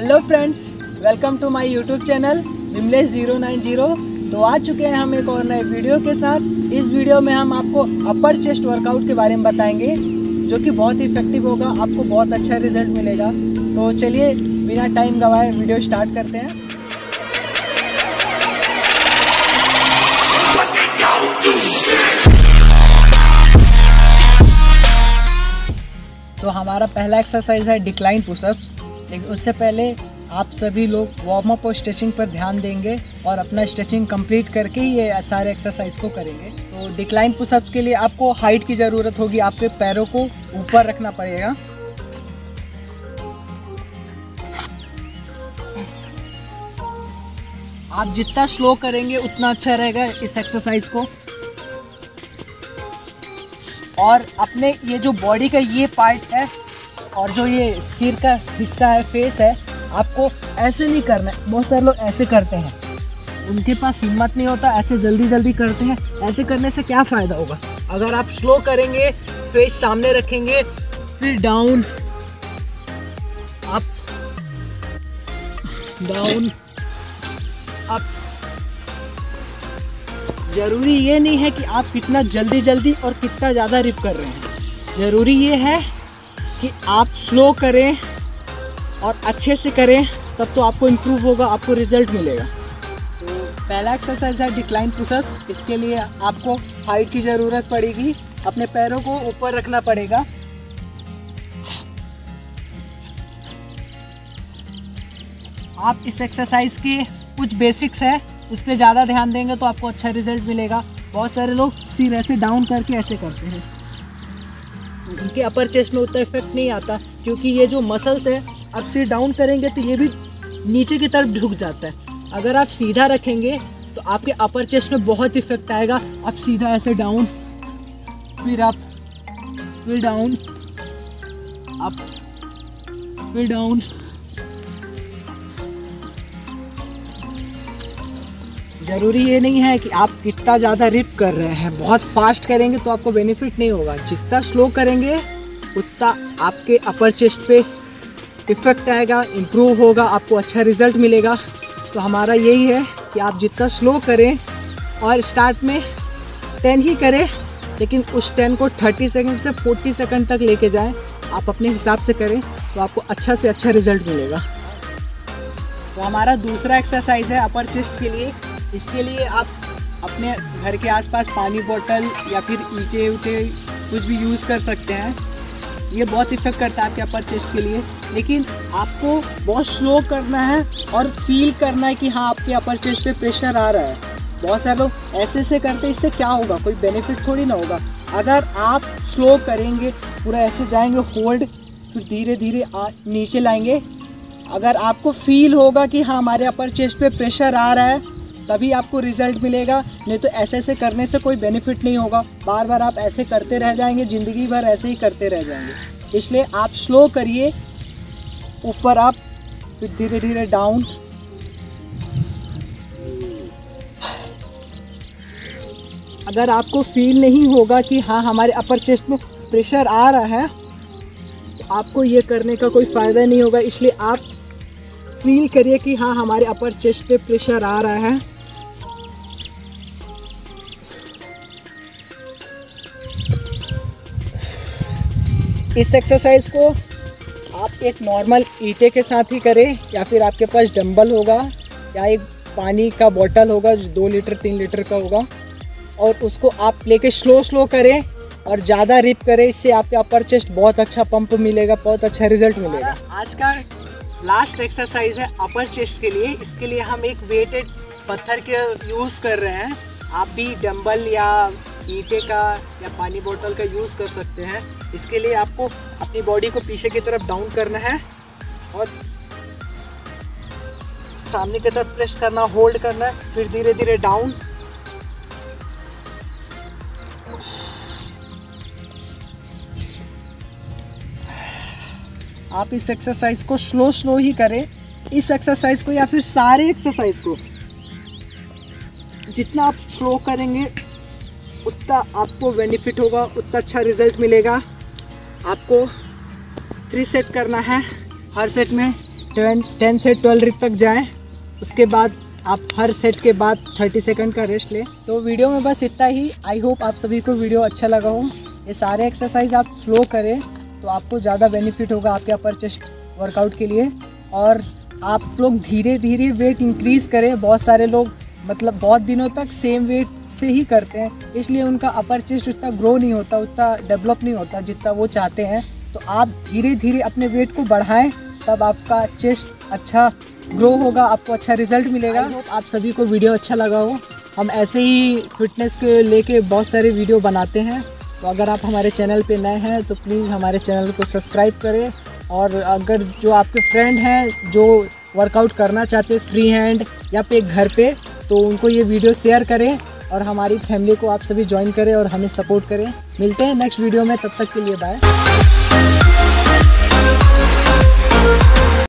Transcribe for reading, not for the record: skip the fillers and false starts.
Hello friends, welcome to my YouTube channel Bimlesh 090। तो आ चुके हैं हम एक और नए वीडियो के साथ। इस वीडियो में हम आपको अपर चेस्ट वर्कआउट के बारे में बताएंगे जो कि बहुत इफेक्टिव होगा, आपको बहुत अच्छा रिजल्ट मिलेगा। तो चलिए बिना टाइम गवाए वीडियो स्टार्ट करते हैं। तो हमारा पहला एक्सरसाइज है डिक्लाइन पुशअप्स, लेकिन उससे पहले आप सभी लोग वार्म अप और स्ट्रेचिंग पर ध्यान देंगे और अपना स्ट्रेचिंग कंप्लीट करके ही ये सारे एक्सरसाइज को करेंगे। तो डिक्लाइन पुशअप्स के लिए आपको हाइट की ज़रूरत होगी, आपके पैरों को ऊपर रखना पड़ेगा। आप जितना स्लो करेंगे उतना अच्छा रहेगा इस एक्सरसाइज को। और अपने ये जो बॉडी का ये पार्ट है और जो ये सिर का हिस्सा है, फेस है, आपको ऐसे नहीं करना है। बहुत सारे लोग ऐसे करते हैं, उनके पास हिम्मत नहीं होता, ऐसे जल्दी जल्दी करते हैं। ऐसे करने से क्या फ़ायदा होगा? अगर आप स्लो करेंगे, फेस सामने रखेंगे, फिर डाउन अप डाउन अप। ज़रूरी ये नहीं है कि आप कितना जल्दी जल्दी और कितना ज़्यादा रिप कर रहे हैं। ज़रूरी ये है कि आप स्लो करें और अच्छे से करें, तब तो आपको इम्प्रूव होगा, आपको रिजल्ट मिलेगा। तो पहला एक्सरसाइज है डिक्लाइन पुशअप्स। इसके लिए आपको हाइट की ज़रूरत पड़ेगी, अपने पैरों को ऊपर रखना पड़ेगा। आप इस एक्सरसाइज के कुछ बेसिक्स है, उस पर ज़्यादा ध्यान देंगे तो आपको अच्छा रिजल्ट मिलेगा। बहुत सारे लोग सिर ऐसे डाउन करके ऐसे करते हैं, उनके अपर चेस्ट में उतना इफेक्ट नहीं आता, क्योंकि ये जो मसल्स है, आप सिर डाउन करेंगे तो ये भी नीचे की तरफ झुक जाता है। अगर आप सीधा रखेंगे तो आपके अपर चेस्ट में बहुत इफेक्ट आएगा। आप सीधा ऐसे डाउन, फिर अप, फिर डाउन अप, फिर डाउन। ज़रूरी ये नहीं है कि आप कितना ज़्यादा रिप कर रहे हैं। बहुत फास्ट करेंगे तो आपको बेनिफिट नहीं होगा। जितना स्लो करेंगे उतना आपके अपर चेस्ट पे इफ़ेक्ट आएगा, इम्प्रूव होगा, आपको अच्छा रिजल्ट मिलेगा। तो हमारा यही है कि आप जितना स्लो करें और स्टार्ट में 10 ही करें, लेकिन उस 10 को 30 सेकंड से 40 सेकंड तक लेके जाएं। आप अपने हिसाब से करें तो आपको अच्छा से अच्छा रिजल्ट मिलेगा। तो हमारा दूसरा एक्सरसाइज है अपर चेस्ट के लिए। इसके लिए आप अपने घर के आसपास पानी बोतल या फिर ईंटे उटे कुछ भी यूज़ कर सकते हैं। ये बहुत इफ़ेक्ट करता है आपके अपर चेस्ट के लिए, लेकिन आपको बहुत स्लो करना है और फील करना है कि हाँ, आपके अपर चेस्ट पे प्रेशर आ रहा है। बहुत सारे लोग ऐसे से करते हैं, इससे क्या होगा? कोई बेनिफिट थोड़ी ना होगा। अगर आप स्लो करेंगे, पूरा ऐसे जाएंगे, होल्ड, फिर धीरे धीरे नीचे लाएंगे। अगर आपको फील होगा कि हाँ, हमारे अपर चेस्ट पे प्रेशर आ रहा है, तभी आपको रिजल्ट मिलेगा। नहीं तो ऐसे ऐसे करने से कोई बेनिफिट नहीं होगा। बार बार आप ऐसे करते रह जाएंगे, ज़िंदगी भर ऐसे ही करते रह जाएंगे। इसलिए आप स्लो करिए, ऊपर आप, फिर धीरे धीरे डाउन। अगर आपको फील नहीं होगा कि हाँ, हमारे अपर चेस्ट में प्रेशर आ रहा है, तो आपको ये करने का कोई फ़ायदा नहीं होगा। इसलिए आप फील करिए कि हाँ, हमारे अपर चेस्ट पे प्रेशर आ रहा है। इस एक्सरसाइज को आप एक नॉर्मल ईंटे के साथ ही करें, या फिर आपके पास डंबल होगा या एक पानी का बोतल होगा जो 2 लीटर 3 लीटर का होगा, और उसको आप लेके स्लो स्लो करें और ज़्यादा रिप करें। इससे आपके अपर चेस्ट बहुत अच्छा पंप मिलेगा, बहुत अच्छा रिजल्ट मिलेगा। आज का लास्ट एक्सरसाइज है अपर चेस्ट के लिए। इसके लिए हम एक वेटेड पत्थर के यूज़ कर रहे हैं। आप भी डंबल या ईंटे का या पानी बोतल का यूज़ कर सकते हैं। इसके लिए आपको अपनी बॉडी को पीछे की तरफ डाउन करना है और सामने की तरफ प्रेस करना, होल्ड करना है, फिर धीरे धीरे डाउन। आप इस एक्सरसाइज को स्लो स्लो ही करें। इस एक्सरसाइज को या फिर सारे एक्सरसाइज को जितना आप स्लो करेंगे उतना आपको बेनिफिट होगा, उतना अच्छा रिजल्ट मिलेगा। आपको 3 सेट करना है। हर सेट में 10 से 12 रिप तक जाएं, उसके बाद आप हर सेट के बाद 30 सेकंड का रेस्ट लें। तो वीडियो में बस इतना ही। आई होप आप सभी को वीडियो अच्छा लगा हो। ये सारे एक्सरसाइज आप स्लो करें तो आपको ज़्यादा बेनिफिट होगा आपके अपर चेस्ट वर्कआउट के लिए। और आप लोग धीरे धीरे वेट इंक्रीज़ करें। बहुत सारे लोग मतलब बहुत दिनों तक सेम वेट से ही करते हैं, इसलिए उनका अपर चेस्ट उतना ग्रो नहीं होता, उतना डेवलप नहीं होता जितना वो चाहते हैं। तो आप धीरे धीरे अपने वेट को बढ़ाएं, तब आपका चेस्ट अच्छा ग्रो होगा, आपको अच्छा रिजल्ट मिलेगा। आप सभी को वीडियो अच्छा लगा हो। हम ऐसे ही फिटनेस के लेके बहुत सारे वीडियो बनाते हैं। तो अगर आप हमारे चैनल पे नए हैं तो प्लीज़ हमारे चैनल को सब्सक्राइब करें। और अगर जो आपके फ्रेंड हैं जो वर्कआउट करना चाहते हैं फ्री हैंड या फिर घर पे, तो उनको ये वीडियो शेयर करें और हमारी फैमिली को आप सभी ज्वाइन करें और हमें सपोर्ट करें। मिलते हैं नेक्स्ट वीडियो में, तब तक के लिए बाय।